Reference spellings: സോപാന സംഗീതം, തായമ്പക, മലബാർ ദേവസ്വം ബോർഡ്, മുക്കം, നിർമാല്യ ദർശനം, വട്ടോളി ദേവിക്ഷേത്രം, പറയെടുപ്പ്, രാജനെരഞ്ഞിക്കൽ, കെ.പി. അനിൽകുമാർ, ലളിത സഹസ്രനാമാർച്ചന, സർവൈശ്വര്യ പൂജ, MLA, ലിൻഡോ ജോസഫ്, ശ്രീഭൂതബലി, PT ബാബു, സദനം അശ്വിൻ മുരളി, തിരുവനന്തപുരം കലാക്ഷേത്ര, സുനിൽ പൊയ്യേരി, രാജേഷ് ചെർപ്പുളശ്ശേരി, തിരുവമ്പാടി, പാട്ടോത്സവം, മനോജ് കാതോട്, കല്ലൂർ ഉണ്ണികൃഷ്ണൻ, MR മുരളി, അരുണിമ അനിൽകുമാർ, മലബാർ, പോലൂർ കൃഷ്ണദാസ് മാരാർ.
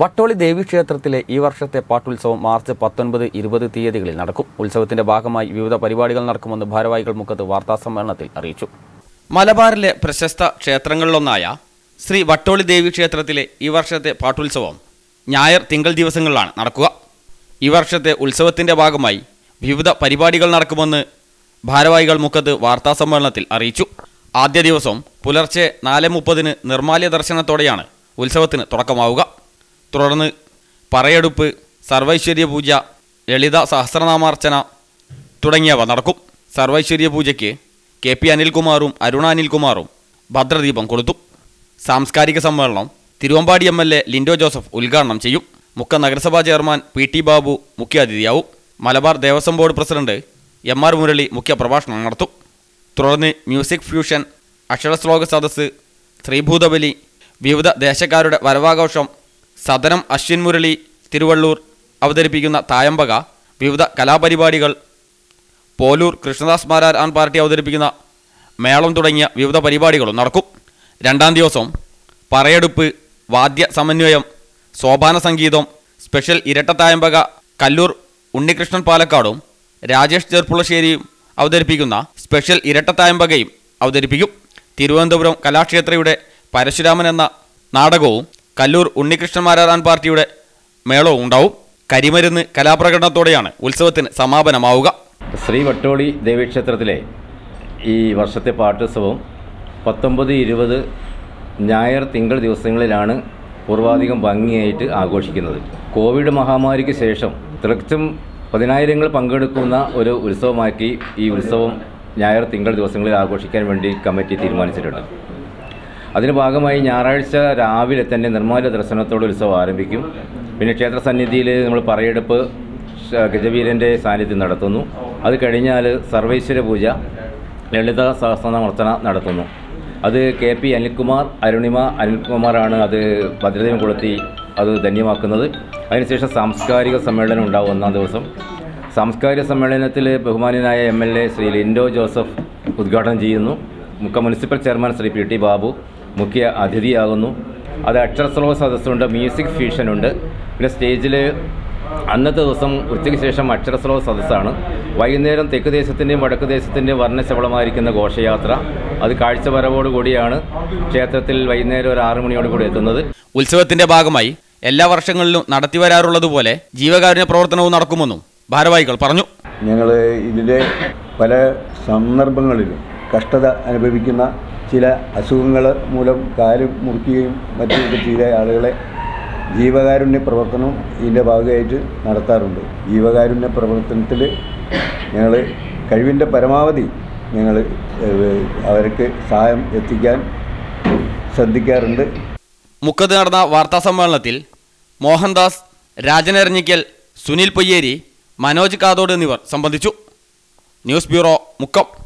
വട്ടോളി ദേവിക്ഷേത്രത്തിലെ ഈ വർഷത്തെ പാട്ടോത്സവം മാർച്ച് 19, 20 തീയതികളിൽ നടക്കും. ഉത്സവത്തിന്റെ ഭാഗമായി വിവിധ പരിപാടികൾ നടക്കുമെന്ന് ഭാരവാഹികൾ മുഖത്ത് വാർത്താസമ്മേളനത്തിൽ അറിയിച്ചു. മലബാറിലെ പ്രശസ്ത ക്ഷേത്രങ്ങളിലൊന്നായ ശ്രീ വട്ടോളി ദേവിക്ഷേത്രത്തിലെ ഈ വർഷത്തെ പാട്ടോത്സവം ഞായർ തിങ്കൾ ദിവസങ്ങളിലാണ് നടക്കുക. ഈ വർഷത്തെ ഉത്സവത്തിന്റെ ഭാഗമായി വിവിധ പരിപാടികൾ നടക്കുമെന്ന് ഭാരവാഹികൾ മുഖത്ത് വാർത്താസമ്മേളനത്തിൽ അറിയിച്ചു. ആദ്യ ദിവസം പുലർച്ചെ 4:30-ന് നിർമാല്യ ദർശനത്തോടെയാണ് ഉത്സവത്തിന് തുടക്കമാവുക. തുടർന്ന് പറയെടുപ്പ്, സർവൈശ്വര്യ പൂജ, ലളിത സഹസ്രനാമാർച്ചന തുടങ്ങിയവ നടക്കും. സർവൈശ്വര്യ പൂജയ്ക്ക് കെ.പി. അനിൽകുമാറും അരുണാനിൽകുമാറും ഭദ്രദീപം കൊളുത്തു. സാംസ്കാരിക സമ്മേളനം തിരുവമ്പാടി MLA ലിൻഡോ ജോസഫ് ഉദ്ഘാടനം ചെയ്യും. മുക്ക നഗരസഭാ ചെയർമാൻ PT ബാബു മുഖ്യാതിഥിയാവും. മലബാർ ദേവസ്വം ബോർഡ് president MR മുരളി മുഖ്യപ്രഭാഷണം നടത്തും. തുടർന്ന് മ്യൂസിക് ഫ്യൂഷൻ, അക്ഷരശ്ലോക സദസ്സ്, ശ്രീഭൂതബലി, വിവിധ ദേശക്കാരുടെ വരവാഘോഷം, സദനം അശ്വിൻ മുരളി തിരുവള്ളൂർ അവതരിപ്പിക്കുന്ന തായമ്പക, വിവിധ കലാപരിപാടികൾ, പോലൂർ കൃഷ്ണദാസ് മാരാർ ആൻ പാർട്ടി അവതരിപ്പിക്കുന്ന മേളം തുടങ്ങിയ വിവിധ പരിപാടികളും നടക്കും. രണ്ടാം ദിവസം പറയെടുപ്പ്, വാദ്യ സമന്വയം, സോപാന സംഗീതം, സ്പെഷ്യൽ ഇരട്ട തായമ്പക കല്ലൂർ ഉണ്ണികൃഷ്ണൻ പാലക്കാടും രാജേഷ് ചെർപ്പുളശ്ശേരിയും അവതരിപ്പിക്കുന്ന സ്പെഷ്യൽ ഇരട്ട തായമ്പകയും അവതരിപ്പിക്കും. തിരുവനന്തപുരം കലാക്ഷേത്രയുടെ പരശുരാമൻ എന്ന നാടകവും കല്ലൂർ ഉണ്ണികൃഷ്ണൻ മാരാർ പാർട്ടിയുടെ മേളവും ഉണ്ടാവും. കരിമരുന്ന് കലാപ്രകടനത്തോടെയാണ് ഉത്സവത്തിന് സമാപനമാവുക. ശ്രീ വട്ടോളി ദേവിക്ഷേത്രത്തിലെ ഈ വർഷത്തെ പാട്ടോത്സവം 19, 20 ഞായർ തിങ്കൾ ദിവസങ്ങളിലാണ് പൂർവാധികം ഭംഗിയായിട്ട് ആഘോഷിക്കുന്നത്. കോവിഡ് മഹാമാരിക്ക് ശേഷം തികച്ചും പതിനായിരങ്ങൾ പങ്കെടുക്കുന്ന ഒരു ഉത്സവമാക്കി ഈ ഉത്സവം ഞായർ തിങ്കൾ ദിവസങ്ങളിൽ ആഘോഷിക്കാൻ വേണ്ടി കമ്മിറ്റി തീരുമാനിച്ചിട്ടുണ്ട്. അതിന് ഭാഗമായി ഞായറാഴ്ച രാവിലെ തന്നെ നിർമാല്യ ദർശനത്തോടെ ഉത്സവം ആരംഭിക്കും. പിന്നെ ക്ഷേത്ര സന്നിധിയിൽ നമ്മൾ പറയെടുപ്പ് ഗജവീരൻ്റെ സാന്നിധ്യം നടത്തുന്നു. അത് കഴിഞ്ഞാൽ സർവൈശ്വര പൂജ, ലളിത സഹസ്രനാമാർച്ചന നടത്തുന്നു. അത് കെ.പി. അനിൽകുമാർ, അരുണിമ അനിൽകുമാറാണ് അത് ഭദ്രദീപം കൊളുത്തി അത് ധന്യമാക്കുന്നത്. അതിനുശേഷം സാംസ്കാരിക സമ്മേളനം ഉണ്ടാവും. ഒന്നാം ദിവസം സാംസ്കാരിക സമ്മേളനത്തിൽ ബഹുമാനനായ MLA ശ്രീ ലിൻഡോ ജോസഫ് ഉദ്ഘാടനം ചെയ്യുന്നു. Mukkam municipal chairman Shri PT ബാബു മുഖ്യ അതിഥിയാകുന്നു. അത് അക്ഷരശ്ലോക സദസ്സുണ്ട്, മ്യൂസിക് ഫ്യൂഷനുണ്ട്. പിന്നെ സ്റ്റേജിൽ അന്നത്തെ ദിവസം ഉച്ചയ്ക്ക് ശേഷം അക്ഷരശ്ലോക സദസ്സാണ്. വൈകുന്നേരം തെക്ക് ദേശത്തിൻ്റെയും വടക്ക് ദേശത്തിൻ്റെയും വർണ്ണശബളമായിരിക്കുന്ന ഘോഷയാത്ര, അത് കാഴ്ചവരവോടുകൂടിയാണ് ക്ഷേത്രത്തിൽ വൈകുന്നേരം ഒരു 6 മണിയോടുകൂടി എത്തുന്നത്. ഉത്സവത്തിൻ്റെ ഭാഗമായി എല്ലാ വർഷങ്ങളിലും നടത്തിവരാറുള്ളതുപോലെ ജീവകാരുണ്യ പ്രവർത്തനവും നടക്കുമെന്നും ഭാരവാഹികൾ പറഞ്ഞു. ഞങ്ങൾ ഇതിൻ്റെ പല സന്ദർഭങ്ങളിലും കഷ്ടത അനുഭവിക്കുന്ന ചില അസുഖങ്ങൾ മൂലം കാല് മുറിക്കുകയും മറ്റുമൊക്കെ ചെയ്ത ആളുകളെ ജീവകാരുണ്യ പ്രവർത്തനം ഇതിൻ്റെ ഭാഗമായിട്ട് നടത്താറുണ്ട്. ജീവകാരുണ്യ പ്രവർത്തനത്തിൽ ഞങ്ങൾ കഴിവിൻ്റെ പരമാവധി ഞങ്ങൾ അവർക്ക് സഹായം എത്തിക്കാൻ ശ്രദ്ധിക്കാറുണ്ട്. മുക്കത്ത് നടന്ന വാർത്താസമ്മേളനത്തിൽ മോഹൻദാസ്, രാജനെരഞ്ഞിക്കൽ, സുനിൽ പൊയ്യേരി, മനോജ് കാതോട് എന്നിവർ സംബന്ധിച്ചു. News bureau, മുക്കം.